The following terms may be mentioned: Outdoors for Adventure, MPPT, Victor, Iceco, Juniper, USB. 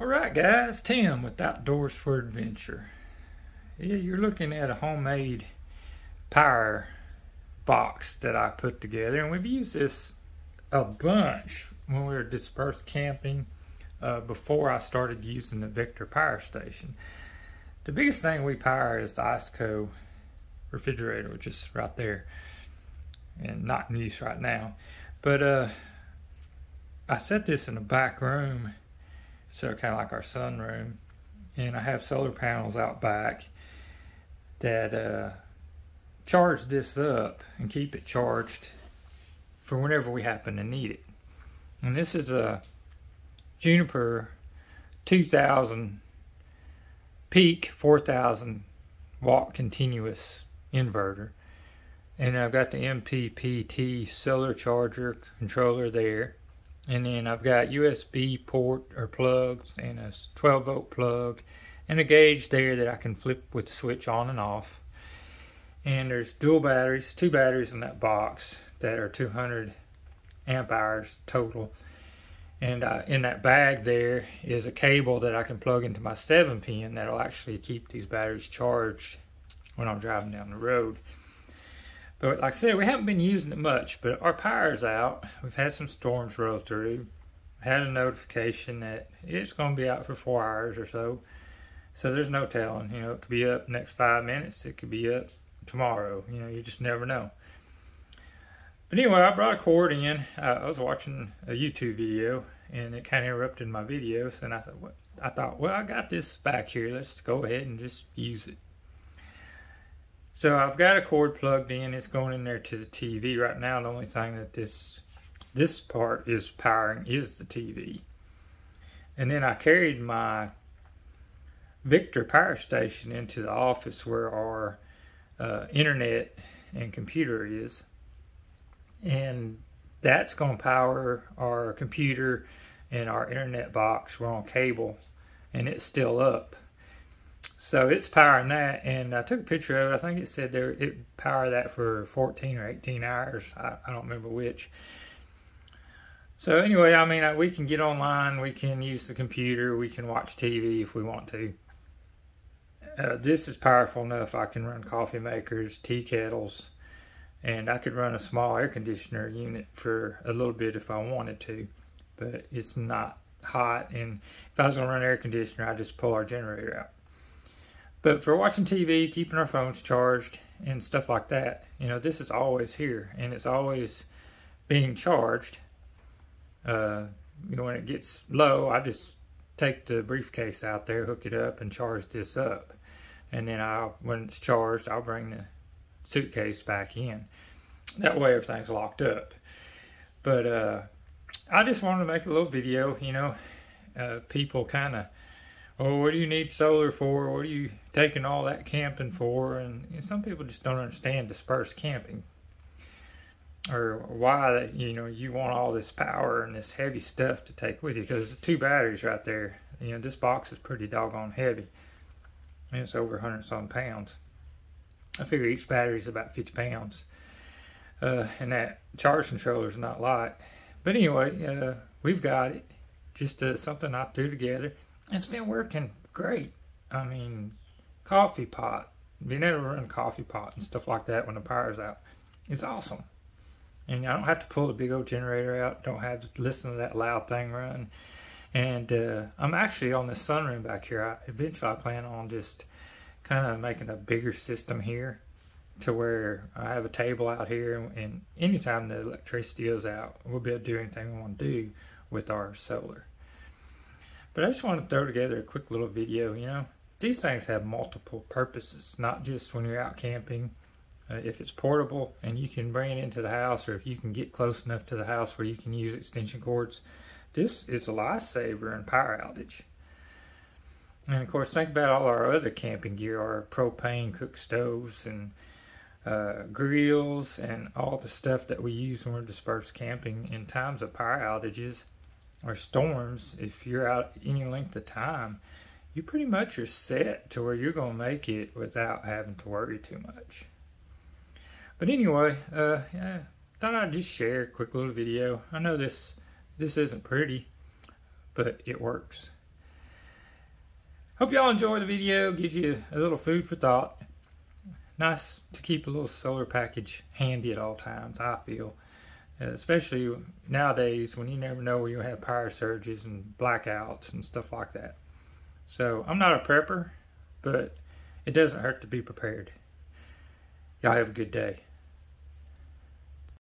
Alright guys, Tim with Outdoors for Adventure. Yeah, you're looking at a homemade power box that I put together, and we've used this a bunch when we were dispersed camping before I started using the Victor power station. The biggest thing we power is the Iceco refrigerator, which is right there and not in use right now. But I set this in the back room, so kind of like our sunroom, and I have solar panels out back that charge this up and keep it charged for whenever we happen to need it. And this is a Juniper 2000 peak 4000 watt continuous inverter, and I've got the MPPT solar charger controller there. And then I've got USB port or plugs and a 12 volt plug and a gauge there that I can flip with the switch on and off. And there's dual batteries, two batteries in that box that are 200 amp hours total. And in that bag there is a cable that I can plug into my 7-pin that'll actually keep these batteries charged when I'm driving down the road. But like I said, we haven't been using it much, but our power's out. We've had some storms roll through. I had a notification that it's going to be out for 4 hours or so. So there's no telling. You know, it could be up next 5 minutes. It could be up tomorrow. You know, you just never know. But anyway, I brought a cord in. I was watching a YouTube video, and it kind of interrupted my videos. And I thought, what? I thought, well, I got this back here. Let's go ahead and just use it. So I've got a cord plugged in. It's going in there to the TV. Right now, the only thing that this part is powering is the TV. And then I carried my Victor power station into the office where our internet and computer is. And that's going to power our computer and our internet box. We're on cable, and it's still up. So it's powering that, and I took a picture of it. I think it said there it powered that for 14 or 18 hours. I don't remember which. So anyway, I mean, we can get online, we can use the computer, we can watch TV if we want to. This is powerful enough. I can run coffee makers, tea kettles, and I could run a small air conditioner unit for a little bit if I wanted to, but it's not hot, and if I was going to run an air conditioner, I'd just pull our generator out. But for watching TV, keeping our phones charged, and stuff like that, you know, this is always here, and it's always being charged. You know, when it gets low, I just take the briefcase out there, hook it up, and charge this up. And then when it's charged, I'll bring the suitcase back in. That way, everything's locked up. But I just wanted to make a little video, you know. People kind of, oh, what do you need solar for? What are you taking all that camping for? And you know, some people just don't understand dispersed camping, or why that, you know, you want all this power and this heavy stuff to take with you, because there's two batteries right there. You know, this box is pretty doggone heavy, and it's over 100-some pounds. I figure each battery is about 50 pounds, and that charge controller is not light. But anyway, we've got it. Just something I threw together. It's been working great. I mean, coffee pot, being able to run a coffee pot and stuff like that when the power's out, is awesome. And I don't have to pull the big old generator out, don't have to listen to that loud thing run. And I'm actually on this sunroom back here. Eventually I plan on just kind of making a bigger system here to where I have a table out here, and anytime the electricity is out, we'll be able to do anything we want to do with our solar. But I just want to throw together a quick little video, you know. These things have multiple purposes, not just when you're out camping. If it's portable and you can bring it into the house, or if you can get close enough to the house where you can use extension cords, this is a lifesaver in power outage. And of course, think about all our other camping gear, our propane cook stoves and grills and all the stuff that we use when we're dispersed camping in times of power outages or storms. If you're out any length of time, you pretty much are set to where you're going to make it without having to worry too much. But anyway, yeah, thought I'd just share a quick little video. I know this isn't pretty, but it works. Hope y'all enjoy the video. Gives you a little food for thought. Nice to keep a little solar package handy at all times, I feel. Especially nowadays when you never know where you'll have power surges and blackouts and stuff like that. So I'm not a prepper, but it doesn't hurt to be prepared. Y'all have a good day.